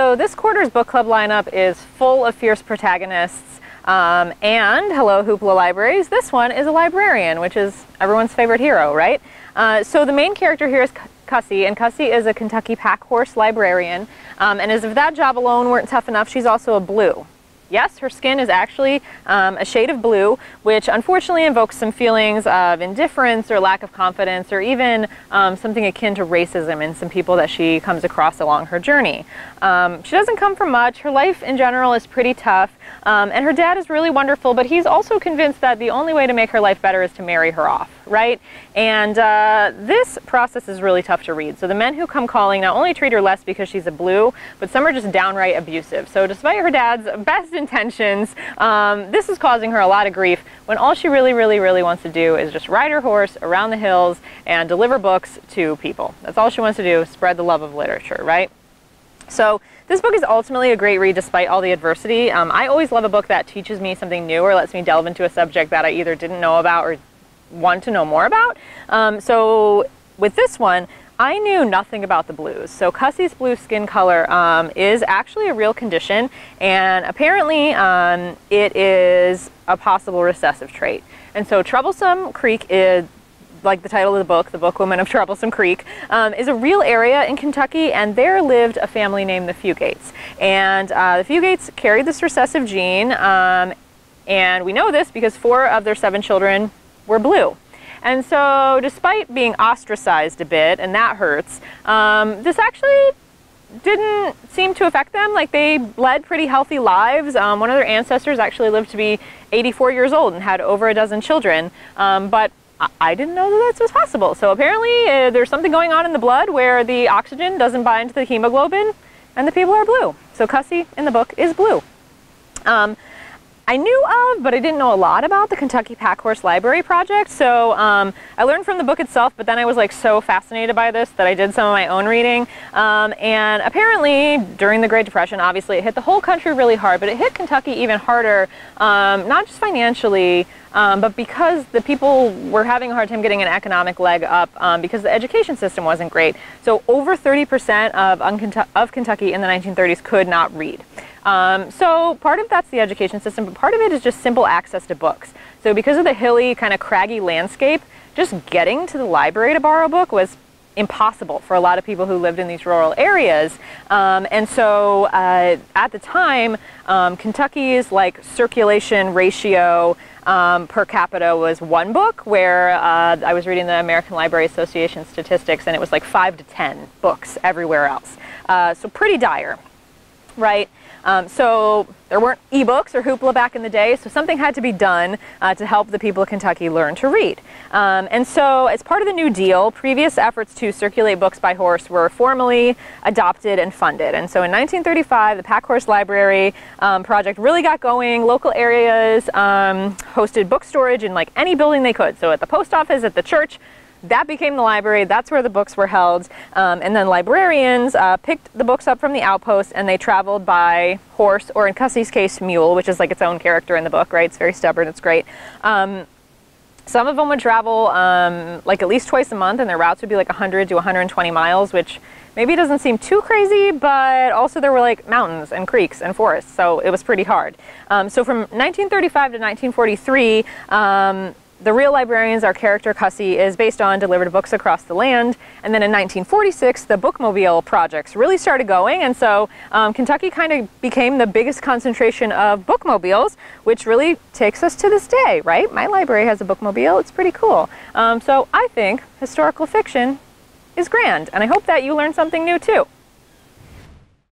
So this quarter's book club lineup is full of fierce protagonists, and hello Hoopla Libraries, this one is a librarian, which is everyone's favorite hero, right? So the main character here is Cussy, and Cussy is a Kentucky Pack Horse librarian, and as if that job alone weren't tough enough, she's also a blue. Yes, her skin is actually a shade of blue, which unfortunately invokes some feelings of indifference or lack of confidence, or even something akin to racism in some people that she comes across along her journey. She doesn't come from much. Her life in general is pretty tough, and her dad is really wonderful, but he's also convinced that the only way to make her life better is to marry her off, right? And this process is really tough to read. So the men who come calling not only treat her less because she's a blue, but some are just downright abusive. So despite her dad's best intentions, this is causing her a lot of grief when all she really wants to do is just ride her horse around the hills and deliver books to people. That's all she wants to do, spread the love of literature, right? So this book is ultimately a great read despite all the adversity. I always love a book that teaches me something new or lets me delve into a subject that I either didn't know about or want to know more about. So with this one, I knew nothing about the blues. So Cussy's blue skin color is actually a real condition, and apparently it is a possible recessive trait. And so Troublesome Creek is, like the title of the Book Woman of Troublesome Creek, is a real area in Kentucky, and there lived a family named the Fugates. And the Fugates carried this recessive gene, and we know this because 4 of their 7 children were blue. And so despite being ostracized a bit, and that hurts, this actually didn't seem to affect them. Like, they led pretty healthy lives. One of their ancestors actually lived to be 84 years old and had over a dozen children, but I didn't know that this was possible. So apparently there's something going on in the blood where the oxygen doesn't bind to the hemoglobin and the people are blue. So Cussy in the book is blue. I knew of, but I didn't know a lot about, the Kentucky Pack Horse Library Project. So I learned from the book itself, but then I was like so fascinated by this that I did some of my own reading. And apparently during the Great Depression, obviously it hit the whole country really hard, but it hit Kentucky even harder, not just financially, but because the people were having a hard time getting an economic leg up because the education system wasn't great. So over 30% of Kentucky in the 1930s could not read. So part of that's the education system, but part of it is just simple access to books. So because of the hilly, kind of craggy landscape, just getting to the library to borrow a book was impossible for a lot of people who lived in these rural areas. And so at the time, Kentucky's like circulation ratio per capita was 1 book, where I was reading the American Library Association statistics, and it was like 5 to 10 books everywhere else. So pretty dire, right? So there weren't ebooks or Hoopla back in the day, so something had to be done to help the people of Kentucky learn to read. And so as part of the New Deal, previous efforts to circulate books by horse were formally adopted and funded. And so in 1935, the Pack Horse Library project really got going. Local areas hosted book storage in like any building they could. So at the post office, at the church, that became the library. That's where the books were held. And then librarians picked the books up from the outpost, and they traveled by horse, or in Cussy's case, mule, which is like its own character in the book, right? It's very stubborn. It's great. Some of them would travel like at least twice a month, and their routes would be like 100 to 120 miles, which maybe doesn't seem too crazy, but also there were like mountains and creeks and forests, so it was pretty hard. So from 1935 to 1943, the real librarians, our character Cussy, is based on, delivered books across the land. And then in 1946, the bookmobile projects really started going. And so Kentucky kind of became the biggest concentration of bookmobiles, which really takes us to this day, right? My library has a bookmobile. It's pretty cool. So I think historical fiction is grand, and I hope that you learned something new too.